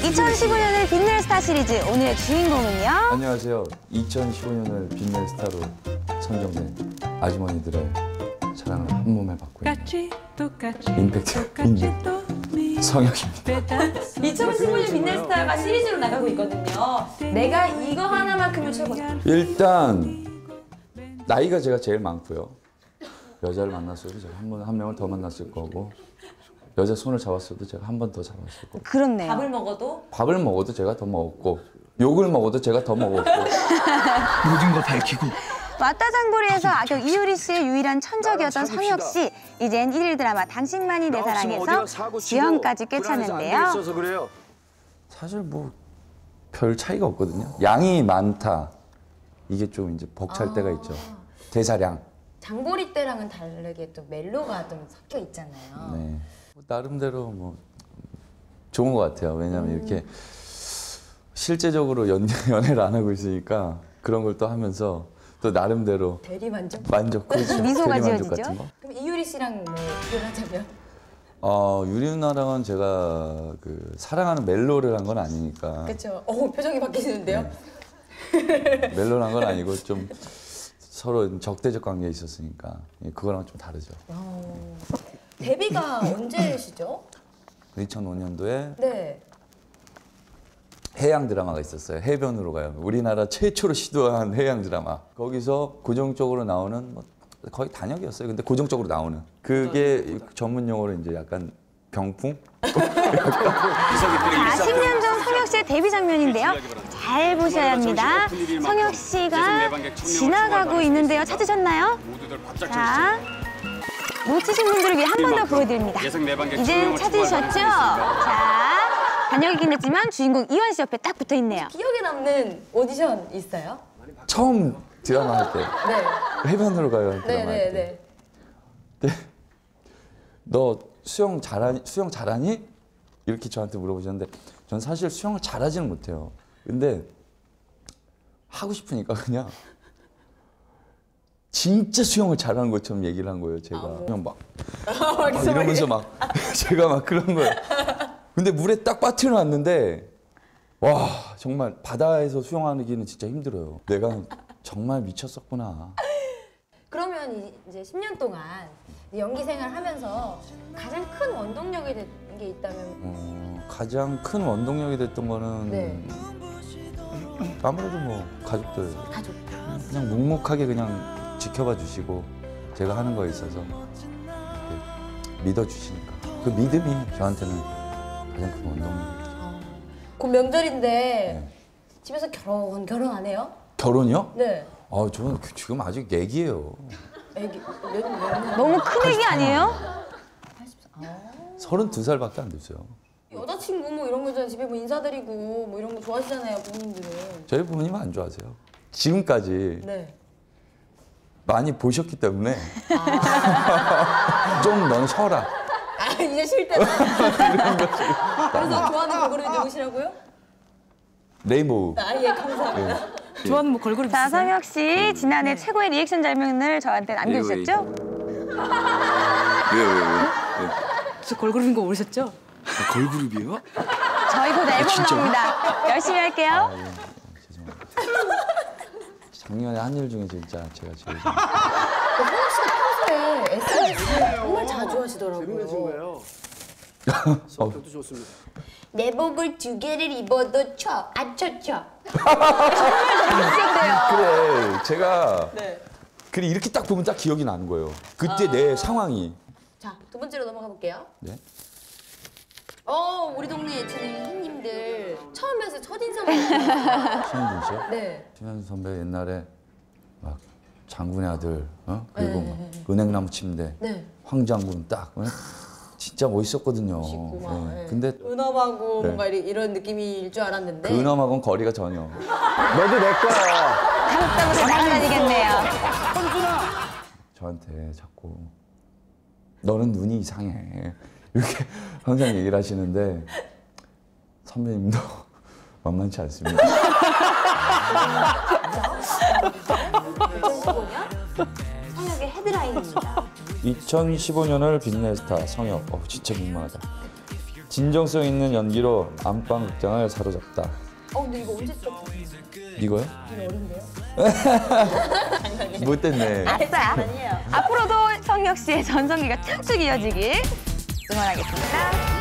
2015년을 빛낼 스타 시리즈 오늘의 주인공은요? 안녕하세요. 2015년을 빛낼 스타로 선정된 아주머니들의 사랑을 한 몸에 받고 있는 임팩트 성혁입니다. 2015년 빛낼 스타가 시리즈로 나가고 있거든요. 내가 이거 하나만큼은 최고다. 일단 나이가 제가 제일 많고요. 여자를 만났어도 제가 한 명을 더 만났을 거고, 여자 손을 잡았어도 제가 한 번 더 잡았을 거고. 그렇네요. 밥을 먹어도 제가 더 먹었고, 욕을 먹어도 제가 더 먹었고. 모든 걸 밝히고. 왔다 장보리에서 악역 이효리 씨의 유일한 천적이었던 성혁 씨. 이젠 1일 드라마 당신만이 내 사랑에서 주연까지 꿰찼는데요. 그래요. 사실 뭐 별 차이가 없거든요. 양이 많다. 이게 좀 이제 벅찰 때가 있죠. 대사량. 장보리 때랑은 다르게 또 멜로가 좀 섞여 있잖아요. 네. 뭐 나름대로 뭐 좋은 것 같아요. 왜냐하면 이렇게 실제적으로 연애를 안 하고 있으니까 그런 걸 또 하면서 또 나름대로 대리만족? 만족, 그렇죠. 미소가 지어지죠? 같은 거? 그럼 이유리 씨랑 뭐 결혼하자면? 유리 누나랑은 제가 그 사랑하는 멜로를 한 건 아니니까. 그렇죠. 표정이 바뀌시는데요? 네. 멜로를 한 건 아니고 좀 서로 적대적 관계에 있었으니까 그거랑 좀 다르죠. 데뷔가 언제시죠? 2005년도에 네. 해양 드라마가 있었어요. 해변으로 가요. 우리나라 최초로 시도한 해양 드라마. 거기서 고정적으로 나오는 뭐 거의 단역이었어요. 근데 고정적으로 나오는 그게 전문 용어로 이제 약간 병풍? 40년 전 성혁 씨의 데뷔 장면인데요. 잘 보셔야 합니다. 성혁 씨가 지나가고 있는데요. 찾으셨나요? 자, 놓치신 분들을 위해 한 번 더 보여드립니다. 이젠 찾으셨죠? 자, 단역이긴 했지만 주인공 이완 씨 옆에 딱 붙어 있네요. 기억에 남는 오디션 있어요? 처음 드라마 할 때. 네. 해변으로 가요. 네네네. 네. 너 수영 잘하니? 이렇게 저한테 물어보셨는데 전 사실 수영을 잘하지는 못해요. 근데 하고 싶으니까 그냥 진짜 수영을 잘하는 것처럼 얘기를 한 거예요. 제가 그냥 막 이러면서 막 제가 막 그런 거예요. 근데 물에 딱 빠트려놨는데 와, 정말 바다에서 수영하기는 진짜 힘들어요. 내가 정말 미쳤었구나. 그러면 이제 10년 동안 연기 생활하면서 가장 큰 원동력이 된 게 있다면? 가장 큰 원동력이 됐던 거는 네. 아무래도 뭐 가족. 그냥 묵묵하게 그냥 지켜봐 주시고 제가 하는 거에 있어서 믿어 주시니까 그 믿음이 저한테는 가장 큰 원동력입니다. 곧 명절인데 네. 집에서 결혼 안 해요? 결혼이요? 네. 아, 저는 지금 아직 애기예요. 애기? 너무 큰 애기 아니에요? 32살밖에 안 됐어요. 여자친구 뭐 이런 거잖아요. 집에 뭐 인사드리고 뭐 이런 거 좋아하시잖아요, 부모님들은. 저희 부모님은 안 좋아하세요. 지금까지 네. 많이 보셨기 때문에 좀 넌 쉬어라. 아, 이제 쉴 때다. 그래서 좋아하는 걸그룹이 누구시라고요? 레인보우. 아, 예, 감사합니다. 네. 좋아하는 뭐 걸그룹 있어요? 성혁 씨, 지난해 최고의 리액션 장면을 저한테 남겨주셨죠? 왜? 저 걸그룹인 거 모르셨죠? 아, 걸그룹이에요? 저희 곧 앨범 나옵니다. 열심히 할게요. 아, 예. 죄송합니다. 작년에 한 일 중에 진짜 제가 제일 성혁 씨가 평소에 SNS 정말 자주 하시더라고요. 재밌는 친구예요. 성격도 좋습니다. 내복을 2개를 입어도 안 쳐. 그래, 제가 네. 그래 이렇게 딱 보면 딱 기억이 나는 거예요. 그때 내 상황이. 자, 2번째로 넘어가 볼게요. 네. 우리 동네 예체능 팬님들 처음 뵈서 첫인상. 신현준 씨요? 네. 신현준 선배 옛날에 막 장군의 아들, 그리고 네. 막 은행나무 침대, 네. 황장군 딱. 진짜 멋있었거든요. 네. 근데 은엄하고 네. 뭔가 이런 느낌일 줄 알았는데 그 은엄하고는 거리가 전혀. 너도 내 거야. 가볍다고 날아다니겠네요. 저한테 자꾸 너는 눈이 이상해 이렇게 항상 얘기를 하시는데 선배님도 만만치 않습니다. 성혁의 헤드라인입니다. 2015년을 빛낼 스타 성혁. 진짜 민망하다. 진정성 있는 연기로 안방 극장을 사로잡다. 근데 이거 언제 썼어? 이거요? 이거 어린데요? 못 됐네. 아니에요. 앞으로도 성혁 씨의 전성기가 쭉쭉 이어지길 응원하겠습니다.